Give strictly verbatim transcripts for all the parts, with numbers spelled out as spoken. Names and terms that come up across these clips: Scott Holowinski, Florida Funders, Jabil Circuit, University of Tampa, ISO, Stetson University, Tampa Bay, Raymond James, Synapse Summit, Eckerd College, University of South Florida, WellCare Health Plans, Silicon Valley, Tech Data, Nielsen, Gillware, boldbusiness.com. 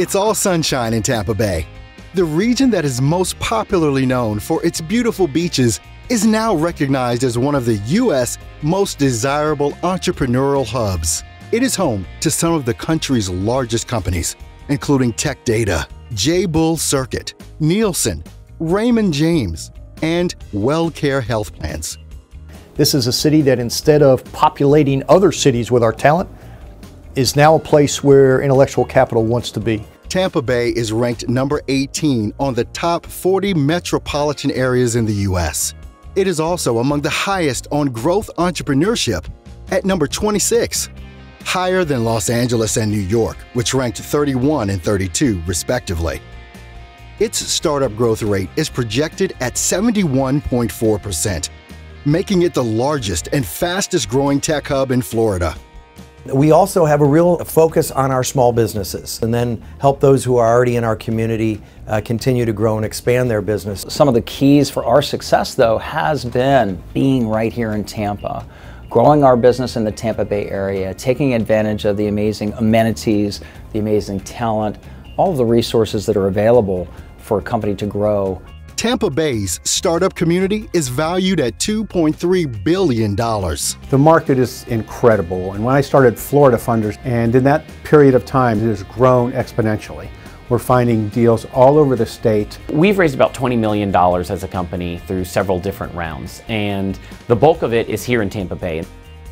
It's all sunshine in Tampa Bay. The region that is most popularly known for its beautiful beaches is now recognized as one of the U S most desirable entrepreneurial hubs. It is home to some of the country's largest companies, including Tech Data, Jabil Circuit, Nielsen, Raymond James, and WellCare Health Plans. This is a city that, instead of populating other cities with our talent, is now a place where intellectual capital wants to be. Tampa Bay is ranked number eighteen on the top forty metropolitan areas in the U S It is also among the highest on growth entrepreneurship at number twenty-six, higher than Los Angeles and New York, which ranked thirty-one and thirty-two, respectively. Its startup growth rate is projected at seventy-one point four percent, making it the largest and fastest growing tech hub in Florida. We also have a real focus on our small businesses, and then help those who are already in our community uh, continue to grow and expand their business. Some of the keys for our success, though, has been being right here in Tampa, growing our business in the Tampa Bay area, taking advantage of the amazing amenities, the amazing talent, all of the resources that are available for a company to grow. Tampa Bay's startup community is valued at two point three billion dollars. The market is incredible, and when I started Florida Funders, and in that period of time, it has grown exponentially. We're finding deals all over the state. We've raised about twenty million dollars as a company through several different rounds, and the bulk of it is here in Tampa Bay.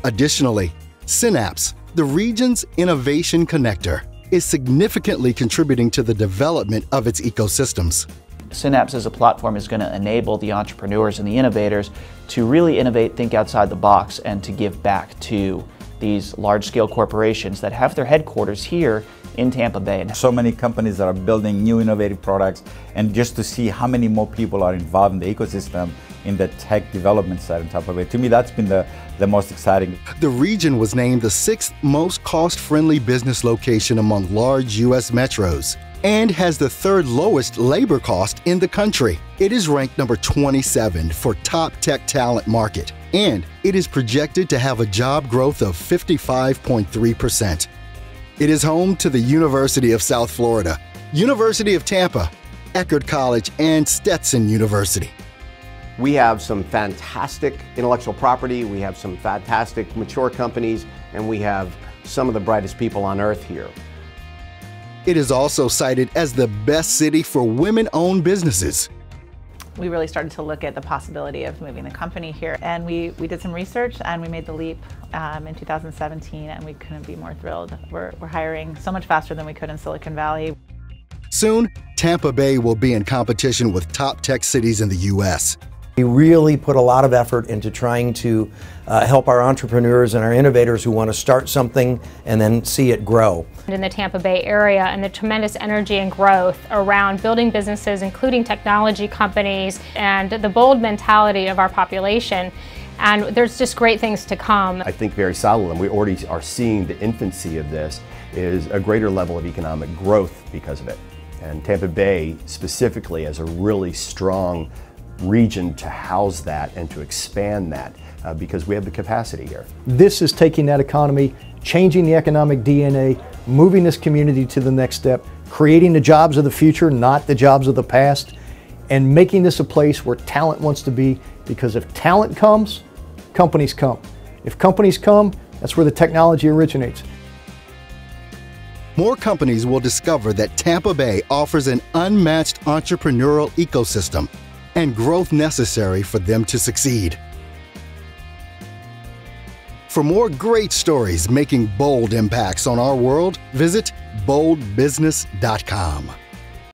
Additionally, Synapse, the region's innovation connector, is significantly contributing to the development of its ecosystems. Synapse as a platform is going to enable the entrepreneurs and the innovators to really innovate, think outside the box, and to give back to these large-scale corporations that have their headquarters here in Tampa Bay. So many companies that are building new innovative products, and just to see how many more people are involved in the ecosystem in the tech development side in Tampa Bay, to me that's been the, the most exciting. The region was named the sixth most cost-friendly business location among large U S metros, and has the third lowest labor cost in the country. It is ranked number twenty-seven for top tech talent market, and it is projected to have a job growth of fifty-five point three percent. It is home to the University of South Florida, University of Tampa, Eckerd College, and Stetson University. We have some fantastic intellectual property, we have some fantastic mature companies, and we have some of the brightest people on earth here. It is also cited as the best city for women-owned businesses. We really started to look at the possibility of moving the company here, and we, we did some research and we made the leap um, in two thousand seventeen, and we couldn't be more thrilled. We're, we're hiring so much faster than we could in Silicon Valley. Soon, Tampa Bay will be in competition with top tech cities in the U S We really put a lot of effort into trying to uh, help our entrepreneurs and our innovators who want to start something and then see it grow. In the Tampa Bay area, and the tremendous energy and growth around building businesses, including technology companies, and the bold mentality of our population, and there's just great things to come. I think very solid, and we already are seeing the infancy of this, is a greater level of economic growth because of it. And Tampa Bay specifically has a really strong region to house that and to expand that uh, because we have the capacity here. This is taking that economy, changing the economic D N A, moving this community to the next step, creating the jobs of the future, not the jobs of the past, and making this a place where talent wants to be, because if talent comes, companies come. If companies come, that's where the technology originates. More companies will discover that Tampa Bay offers an unmatched entrepreneurial ecosystem and growth necessary for them to succeed. For more great stories making bold impacts on our world, visit bold business dot com.